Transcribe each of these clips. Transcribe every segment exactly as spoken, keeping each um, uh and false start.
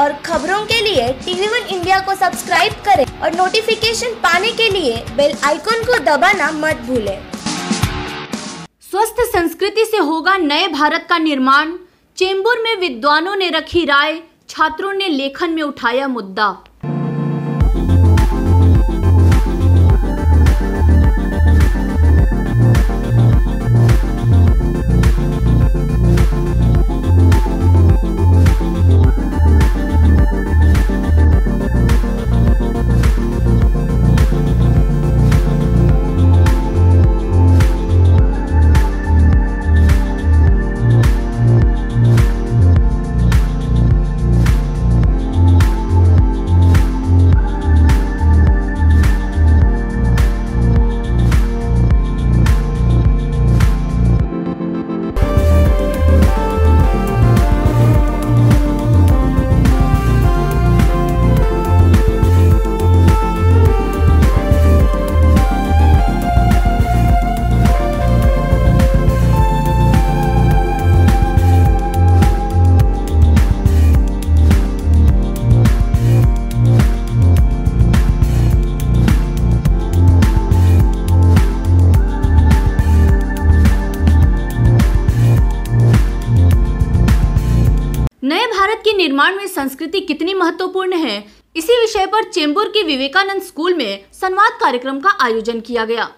और खबरों के लिए टीवीवन इंडिया को सब्सक्राइब करें और नोटिफिकेशन पाने के लिए बेल आइकॉन को दबाना मत भूलें। स्वस्थ संस्कृति से होगा नए भारत का निर्माण। चेम्बूर में विद्वानों ने रखी राय, छात्रों ने लेखन में उठाया मुद्दा। नए भारत के निर्माण में संस्कृति कितनी महत्वपूर्ण है, इसी विषय पर चेम्बूर के विवेकानंद स्कूल में संवाद कार्यक्रम का आयोजन किया गया।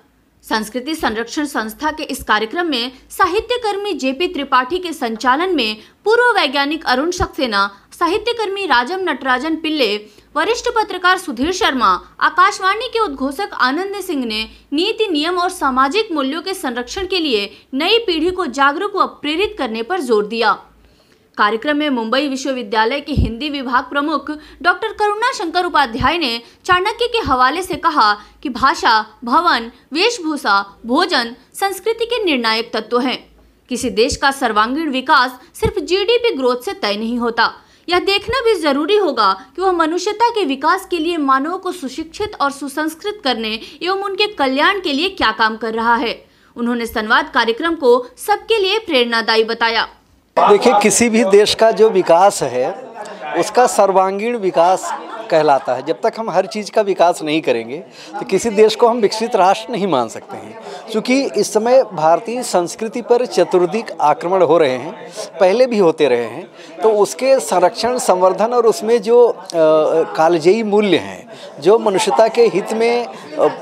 संस्कृति संरक्षण संस्था के इस कार्यक्रम में साहित्यकर्मी जे पी त्रिपाठी के संचालन में पूर्व वैज्ञानिक अरुण सक्सेना, साहित्यकर्मी राजम नटराजन पिल्ले, वरिष्ठ पत्रकार सुधीर शर्मा, आकाशवाणी के उद्घोषक आनंद सिंह ने नीति नियम और सामाजिक मूल्यों के संरक्षण के लिए नई पीढ़ी को जागरूक व प्रेरित करने पर जोर दिया। कार्यक्रम में मुंबई विश्वविद्यालय के हिंदी विभाग प्रमुख डॉक्टर करुणा शंकर उपाध्याय ने चाणक्य के हवाले से कहा कि भाषा, भवन, वेशभूषा, भोजन संस्कृति के निर्णायक तत्व हैं। किसी देश का सर्वांगीण विकास सिर्फ जीडीपी ग्रोथ से तय नहीं होता। यह देखना भी जरूरी होगा कि वह मनुष्यता के विकास के लिए मानवों को सुशिक्षित और सुसंस्कृत करने एवं उनके कल्याण के लिए क्या काम कर रहा है। उन्होंने संवाद कार्यक्रम को सबके लिए प्रेरणादायी बताया। देखिए, किसी भी देश का जो विकास है उसका सर्वांगीण विकास कहलाता है। जब तक हम हर चीज़ का विकास नहीं करेंगे तो किसी देश को हम विकसित राष्ट्र नहीं मान सकते हैं। क्योंकि इस समय भारतीय संस्कृति पर चतुर्दिक आक्रमण हो रहे हैं, पहले भी होते रहे हैं, तो उसके संरक्षण, संवर्धन और उसमें जो कालजयी मूल्य हैं, जो मनुष्यता के हित में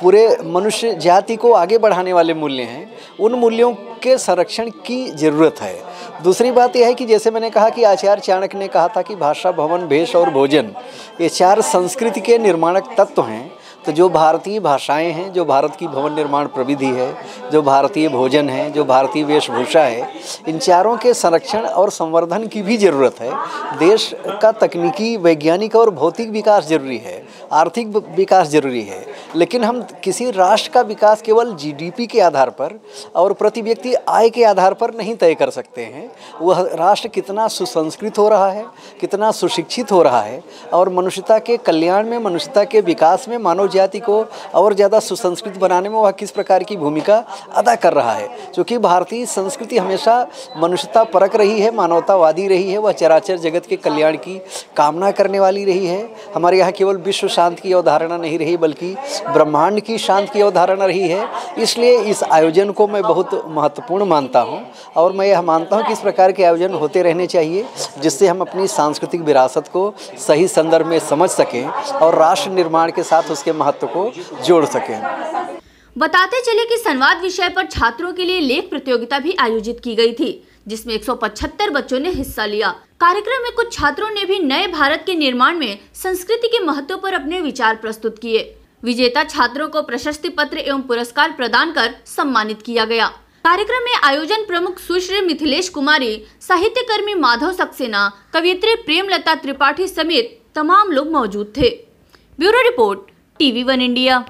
पूरे मनुष्य जाति को आगे बढ़ाने वाले मूल्य हैं, उन मूल्यों के संरक्षण की ज़रूरत है। दूसरी बात यह है कि जैसे मैंने कहा कि आचार्य चाणक्य ने कहा था कि भाषा, भवन, भेष और भोजन ये चार संस्कृति के निर्माणक तत्व हैं। तो जो भारतीय भाषाएं हैं, जो भारत की भवन निर्माण प्रविधि है, जो भारतीय भोजन है, जो भारतीय वेशभूषा है, इन चारों के संरक्षण और संवर्धन की भी ज़रूरत है। देश का तकनीकी, वैज्ञानिक और भौतिक विकास जरूरी है, आर्थिक विकास जरूरी है, लेकिन हम किसी राष्ट्र का विकास केवल जीडीपी के आधार पर और प्रति व्यक्ति आय के आधार पर नहीं तय कर सकते हैं। वह राष्ट्र कितना सुसंस्कृत हो रहा है, कितना सुशिक्षित हो रहा है और मनुष्यता के कल्याण में, मनुष्यता के विकास में, मानव जाति को और ज़्यादा सुसंस्कृत बनाने में वह किस प्रकार की भूमिका अदा कर रहा है। क्योंकि भारतीय संस्कृति हमेशा मनुष्यता परक रही है, मानवतावादी रही है, वह चराचर जगत के कल्याण की कामना करने वाली रही है। हमारे यहाँ केवल विश्व शांति की अवधारणा नहीं रही, बल्कि ब्रह्मांड की शांति की अवधारणा रही है। इसलिए इस आयोजन को मैं बहुत महत्वपूर्ण मानता हूँ और मैं यह मानता हूँ कि इस प्रकार के आयोजन होते रहने चाहिए, जिससे हम अपनी सांस्कृतिक विरासत को सही संदर्भ में समझ सकें और राष्ट्र निर्माण के साथ उसके महत्व को जोड़ सकें। बताते चले कि संवाद विषय पर छात्रों के लिए लेख प्रतियोगिता भी आयोजित की गई थी, जिसमें एक सौ पचहत्तर बच्चों ने हिस्सा लिया। कार्यक्रम में कुछ छात्रों ने भी नए भारत के निर्माण में संस्कृति के महत्व पर अपने विचार प्रस्तुत किए। विजेता छात्रों को प्रशस्ति पत्र एवं पुरस्कार प्रदान कर सम्मानित किया गया। कार्यक्रम में आयोजन प्रमुख सुश्री मिथिलेश कुमारी, साहित्यकर्मी माधव सक्सेना, कवियत्री प्रेमलता त्रिपाठी समेत तमाम लोग मौजूद थे। Bureau report TV one India.